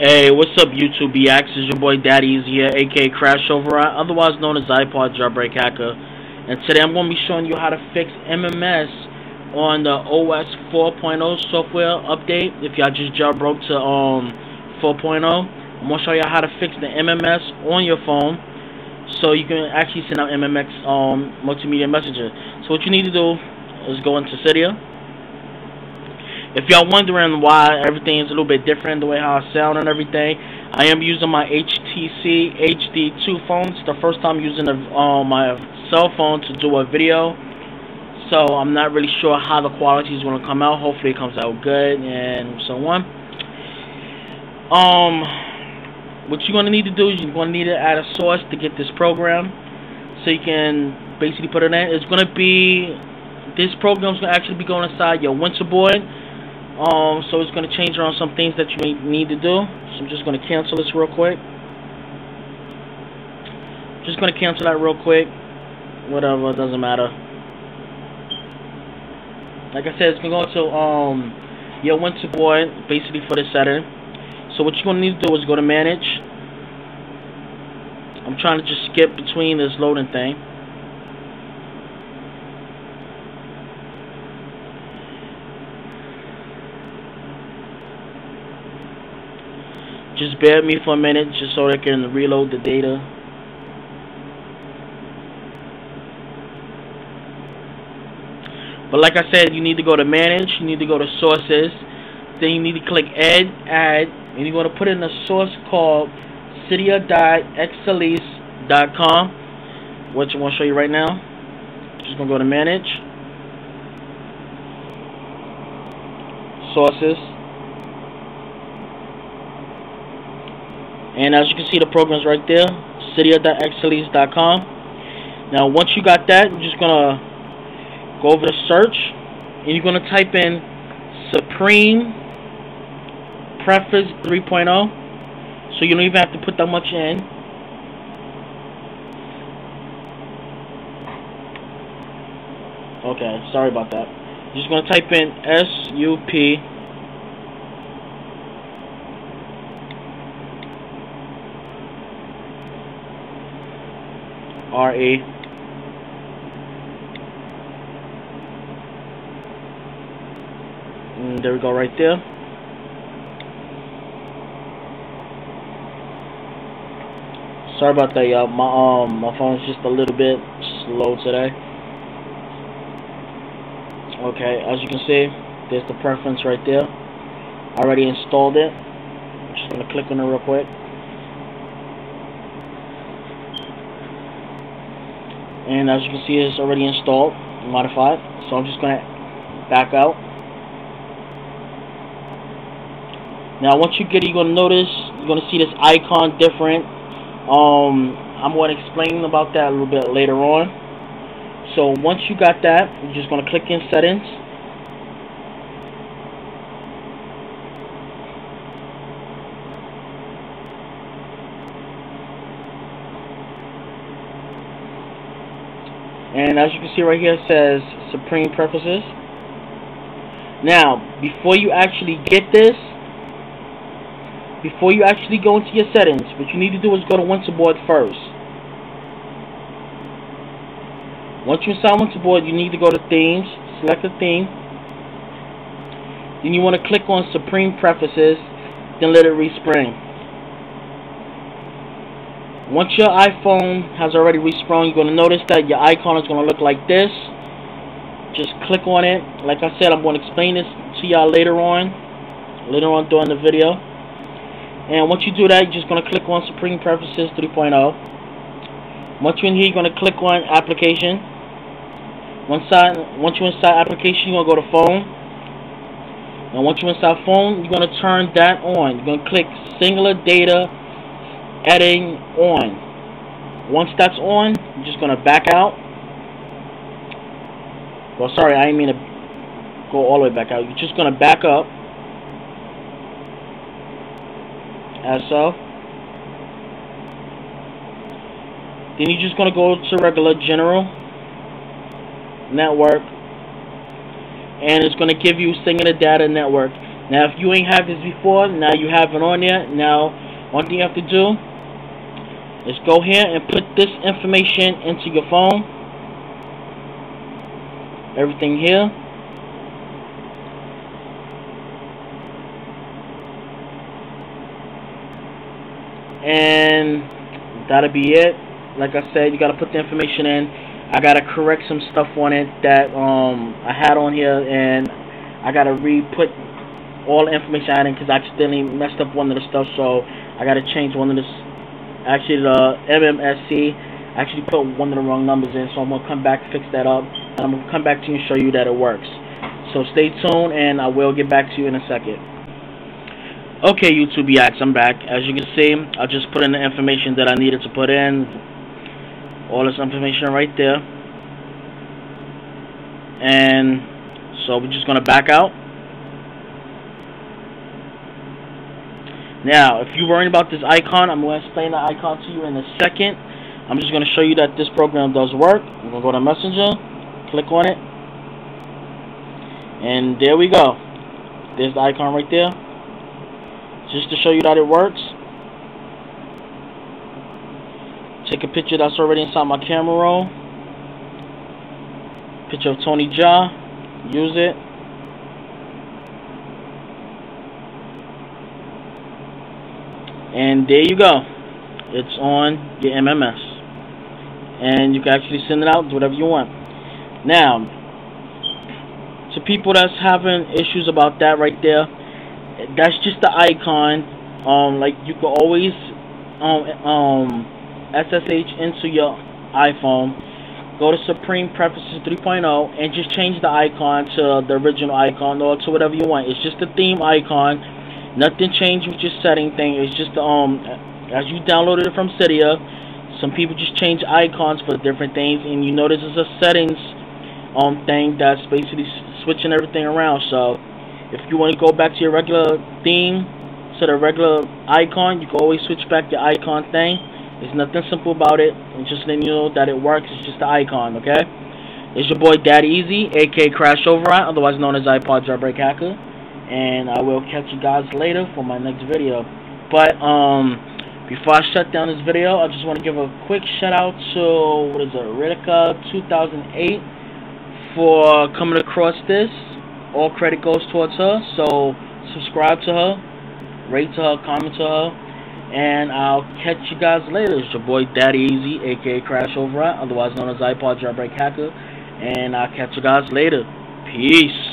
Hey, what's up YouTube? Bx is your boy Daddy Easy here, aka Crash Override, otherwise known as iPod Jailbreak Hacker. And today I'm going to be showing you how to fix MMS on the OS 4.0 software update. If y'all just jailbroke to 4.0, I'm going to show you how to fix the MMS on your phone so you can actually send out MMS multimedia messenger. So what you need to do is go into Cydia. If y'all wondering why everything is a little bit different, the way how I sound and everything, I am using my HTC HD2 phone. It's the first time using my cell phone to do a video, so I'm not really sure how the quality is going to come out. Hopefully it comes out good and so on. What you're going to need to do is you're going to need to add a source to get this program, so you can basically put it in. It's going to be, this program's going to actually be going inside your WinterBoard. So it's going to change around some things that you may need to do. So I'm just going to cancel this real quick. Just going to cancel that real quick. Whatever, it doesn't matter. Like I said, it's going to go to your WinterBoard basically for this setting. So what you're going to need to do is go to Manage. I'm trying to just skip between this loading thing. Just bear with me for a minute, just so I can reload the data. But like I said, you need to go to Manage, you need to go to Sources, then you need to click Add, and you're going to put in a source called cydia.xsellize.com, which I want to show you right now. Just going to go to Manage, Sources. And as you can see, the program's right there, cydia.xsellize.com. Now, once you got that, you're just going to go over to search, and you're going to type in Supreme Preferences 3.0. So you don't even have to put that much in. Okay, sorry about that. You're just going to type in SUP. RE. And there we go, right there. Sorry about that, y'all. My phone's just a little bit slow today. Okay, as you can see, there's the preference right there. I already installed it. Just gonna click on it real quick. And as you can see, it's already installed and modified. So I'm just going to back out. Now, once you get it, you're going to notice, you're going to see this icon different. I'm going to explain about that a little bit later on. So once you got that, you're just going to click in Settings. And as you can see right here, it says Supreme Preferences. Now, before you actually go into your settings, what you need to do is go to WinterBoard first. Once you're inside WinterBoard, you need to go to Themes, select a theme. Then you want to click on Supreme Preferences, then let it respring. Once your iPhone has already resprung, you're going to notice that your icon is going to look like this. Just click on it. Like I said, I'm going to explain this to y'all later on during the video. And once you do that, you're just going to click on Supreme Preferences 3.0. Once you're in here, you're going to click on Application. Once you're inside Application, you're going to go to Phone. And once you're inside Phone, you're going to turn that on. You're going to click Singular Data Adding on. Once that's on, you're just going to back out. Well, sorry, I didn't mean to go all the way back out. You're just going to back up. As so. Then you're just going to go to regular general network. And it's going to give you singular data network. Now if you ain't had this before, now you have it on there. Now one thing you have to do is go here and put this information into your phone, everything here. And that'll be it. Like I said, you gotta put the information in. I gotta correct some stuff on it that I had on here, and I gotta re-put all the information I had in because I accidentally messed up one of the stuff. So I gotta change one of the, actually the MMSC, I actually put one of the wrong numbers in. So I'm gonna come back, fix that up, and I'm gonna come back to you and show you that it works. So stay tuned, and I will get back to you in a second. Okay, YouTube Bx, I'm back. As you can see, I just put in the information that I needed to put in. All this information right there. And so we're just going to back out. Now, if you're worrying about this icon, I'm going to explain the icon to you in a second. I'm just going to show you that this program does work. I'm going to go to Messenger, click on it. And there we go. There's the icon right there. Just to show you that it works, take a picture that's already inside my camera roll, picture of Tony Ja, use it, and there you go, it's on your MMS, and you can actually send it out to whatever you want. Now, to people that's having issues about that right there, that's just the icon. Like you can always SSH into your iPhone, go to Supreme Preferences 3.0 and just change the icon to the original icon or to whatever you want. It's just the theme icon, nothing changed with your setting thing. It's just as you downloaded it from Cydia, some people just change icons for different things, and you notice it's a settings thing that's basically switching everything around. So if you want to go back to your regular theme, to the regular icon, you can always switch back your icon thing. There's nothing simple about it. It's just letting you know that it works. It's just the icon, okay? It's your boy Daddy Easy, aka Crash Override, otherwise known as iPod Jailbreak Hacker. And I will catch you guys later for my next video. But before I shut down this video, I just want to give a quick shout out to, what is it, Ritika 2008 for coming across this. All credit goes towards her, so subscribe to her, rate to her, comment to her, and I'll catch you guys later. It's your boy Daddy Easy, aka Crash Override, otherwise known as iPod Jailbreak Hacker, and I'll catch you guys later. Peace.